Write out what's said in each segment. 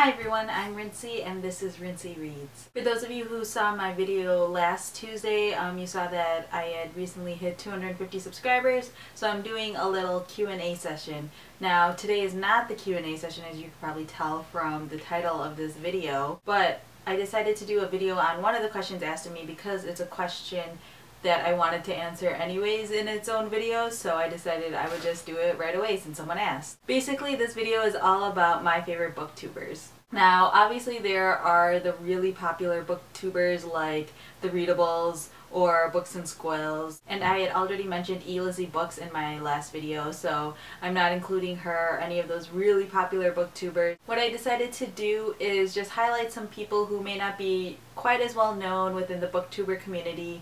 Hi everyone, I'm Rincey and this is Rincey Reads. For those of you who saw my video last Tuesday, you saw that I had recently hit 250 subscribers, so I'm doing a little Q&A session. Now, today is not the Q&A session, as you can probably tell from the title of this video, but I decided to do a video on one of the questions asked of me because it's a question that I wanted to answer anyways in its own video, so I decided I would just do it right away since someone asked. Basically, this video is all about my favorite booktubers. Now, obviously there are the really popular booktubers like The Readables or Books and Squills, and I had already mentioned Elizzy Books in my last video, so I'm not including her or any of those really popular booktubers. What I decided to do is just highlight some people who may not be quite as well known within the booktuber community.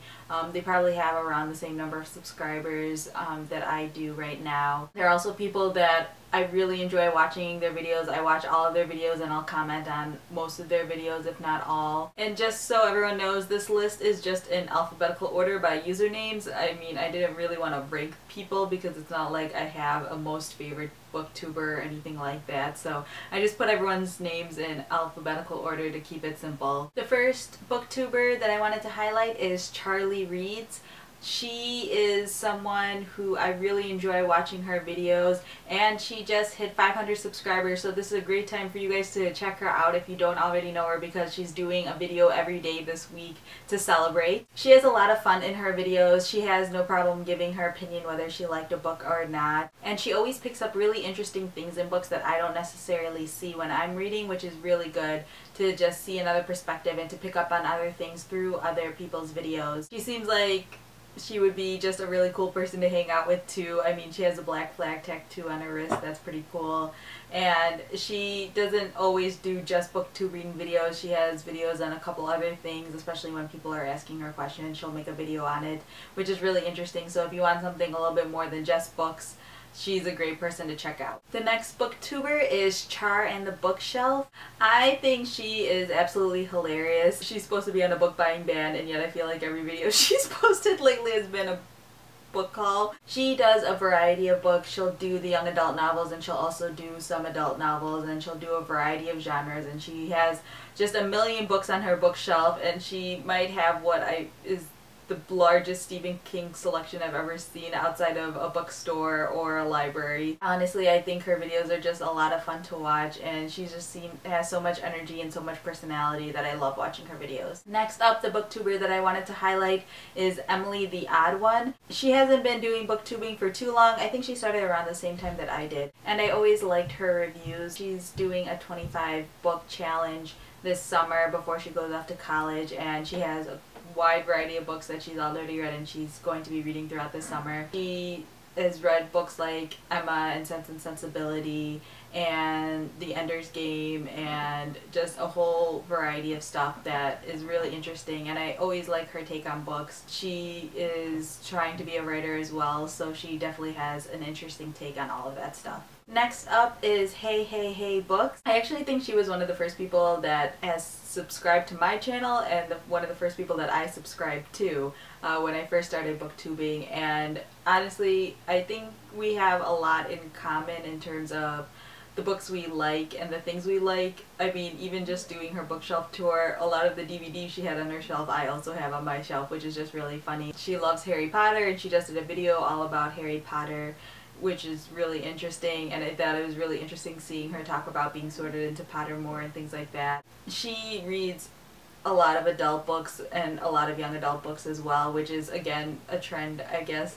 They probably have around the same number of subscribers that I do right now. There are also people that I really enjoy watching their videos. I watch all of their videos and I'll comment on most of their videos, if not all. And just so everyone knows, this list is just in alphabetical order by usernames. I mean, I didn't really want to rank people because it's not like I have a most favorite booktuber or anything like that, so I just put everyone's names in alphabetical order to keep it simple. The first booktuber that I wanted to highlight is Charlie Reads. She is someone who I really enjoy watching her videos, and she just hit 500 subscribers, so this is a great time for you guys to check her out if you don't already know her, because she's doing a video every day this week to celebrate. She has a lot of fun in her videos. She has no problem giving her opinion whether she liked a book or not, and she always picks up really interesting things in books that I don't necessarily see when I'm reading, which is really good to just see another perspective and to pick up on other things through other people's videos. She seems like she would be just a really cool person to hang out with too. I mean, she has a black flag tattoo on her wrist, that's pretty cool. And she doesn't always do just booktubing videos. She has videos on a couple other things, especially when people are asking her questions. She'll make a video on it, which is really interesting. So if you want something a little bit more than just books, she's a great person to check out. The next booktuber is Char and the Bookshelf. I think she is absolutely hilarious. She's supposed to be on a book buying ban, and yet I feel like every video she's posted lately has been a book haul. She does a variety of books. She'll do the young adult novels, and she'll also do some adult novels, and she'll do a variety of genres, and she has just a million books on her bookshelf, and she might have what is the largest Stephen King selection I've ever seen outside of a bookstore or a library. Honestly, I think her videos are just a lot of fun to watch, and she just has so much energy and so much personality that I love watching her videos. Next up, the booktuber that I wanted to highlight is Emily the Odd One. She hasn't been doing booktubing for too long. I think she started around the same time that I did, and I always liked her reviews. She's doing a 25 book challenge this summer before she goes off to college, and she has a wide variety of books that she's already read and she's going to be reading throughout the summer. She has read books like Emma and Sense and Sensibility and The Ender's Game and just a whole variety of stuff that is really interesting, and I always like her take on books. She is trying to be a writer as well, so she definitely has an interesting take on all of that stuff. Next up is Hey Hey Hey Books. I actually think she was one of the first people that has subscribed to my channel, and one of the first people that I subscribed to when I first started booktubing, and honestly I think we have a lot in common in terms of the books we like and the things we like. I mean, even just doing her bookshelf tour, a lot of the DVDs she had on her shelf I also have on my shelf, which is just really funny. She loves Harry Potter, and she just did a video all about Harry Potter, which is really interesting, and I thought it was really interesting seeing her talk about being sorted into Pottermore and things like that. She reads a lot of adult books and a lot of young adult books as well, which is again a trend, I guess.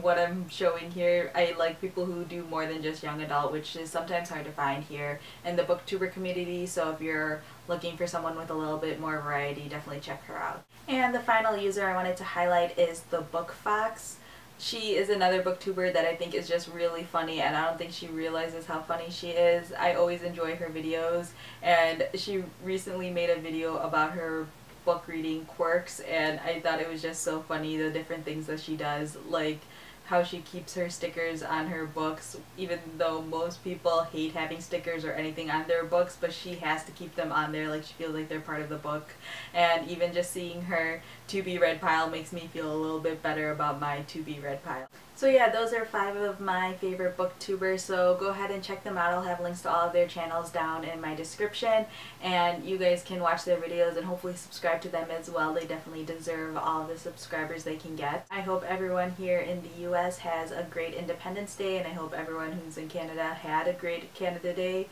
What I'm showing here, I like people who do more than just young adult, which is sometimes hard to find here in the booktuber community, so if you're looking for someone with a little bit more variety, definitely check her out. And the final user I wanted to highlight is the Book Fox. She is another booktuber that I think is just really funny, and I don't think she realizes how funny she is. I always enjoy her videos, and she recently made a video about her book reading quirks, and I thought it was just so funny, the different things that she does, like how she keeps her stickers on her books, even though most people hate having stickers or anything on their books, but she has to keep them on there, like she feels like they're part of the book. And even just seeing her to be read pile makes me feel a little bit better about my to be read pile. So yeah, those are 5 of my favorite booktubers, so go ahead and check them out. I'll have links to all of their channels down in my description, and you guys can watch their videos and hopefully subscribe to them as well. They definitely deserve all the subscribers they can get. I hope everyone here in the US has a great Independence Day, and I hope everyone who's in Canada had a great Canada Day.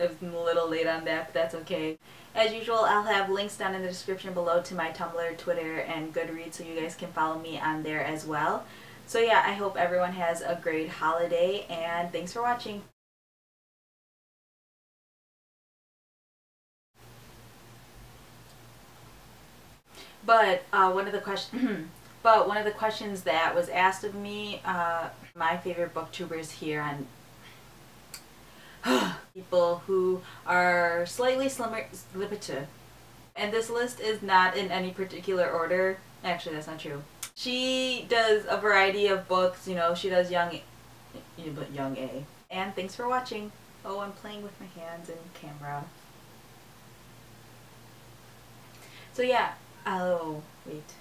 I'm a little late on that, but that's okay. As usual, I'll have links down in the description below to my Tumblr, Twitter, and Goodreads, so you guys can follow me on there as well. So yeah, I hope everyone has a great holiday, and thanks for watching. But one of the questions that was asked of me, my favorite booktubers here on people who are slightly slimmer, and this list is not in any particular order. Actually, that's not true. She does a variety of books, you know, she does young A. And thanks for watching. Oh, I'm playing with my hands and camera. So yeah, oh, wait.